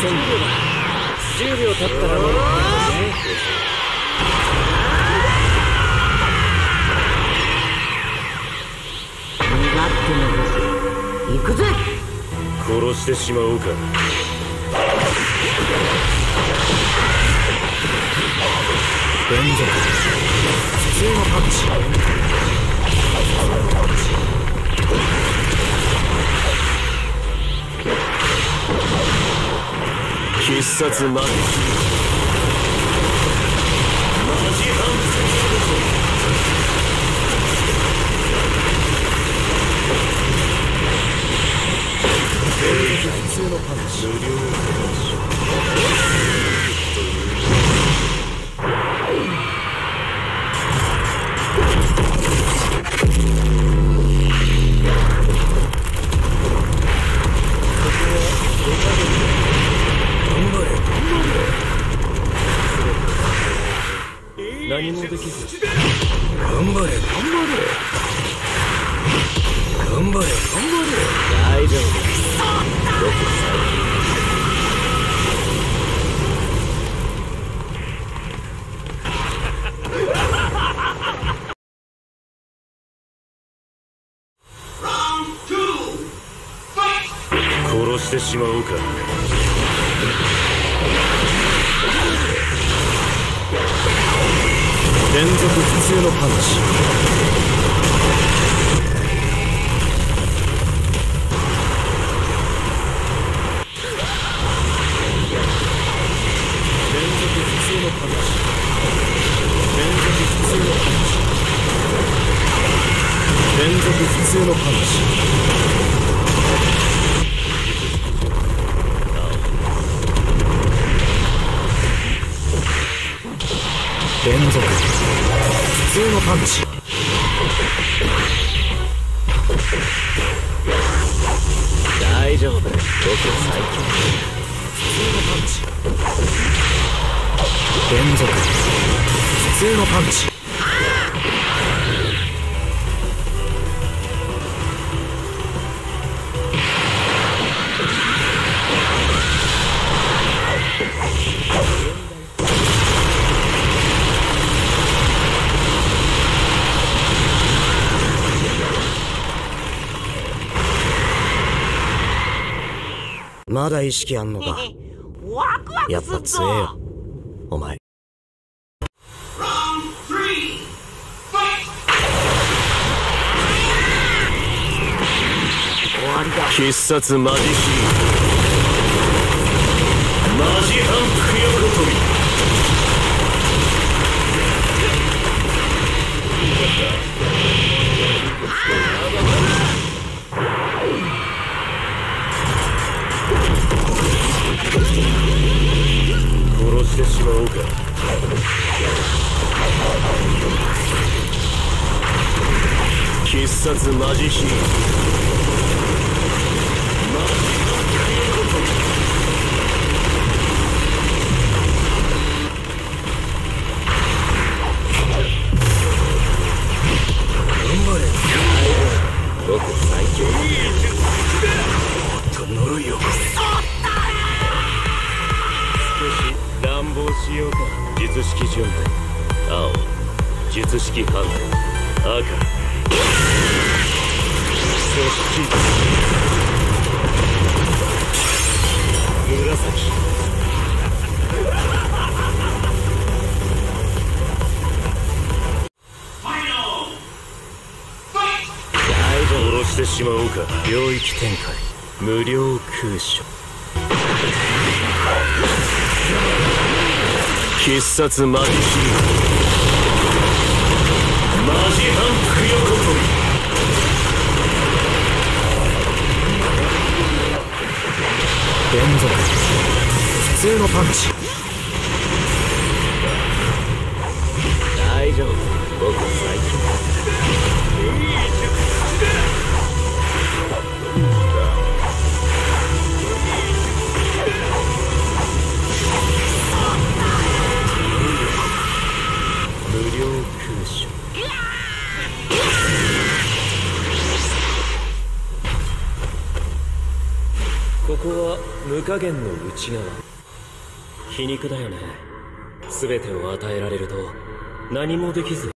10秒だ。10秒経ったらもうね。行くぜ。殺してしまおうか。連続普通のパンチ。必殺マジック。普通のパンチ。何もできず。頑張れ。大丈夫。してしまおうか。連続普通のパンチ。連続普通のパンチ。連続普通のパンチ。大丈夫。僕最強。普通のパンチ。連続普通のパンチ。まだ意識あんのか。やっぱ強えよお前。終わりだ。必殺マジヒーマジ反復横跳び。してしまおうか。必殺マジヒーマジの。頑張れ。僕最強。もっと呪いを。乱暴しようか。術式準備。青術式反応。赤組織。紫大丈夫。殺してしまおうか。領域展開。無料空所。必殺マジヒーマジ反復横跳び。連続普通のパンチ。大丈夫。僕は最強。無無加減の内側。皮肉だよね。全てを与えられると何もできず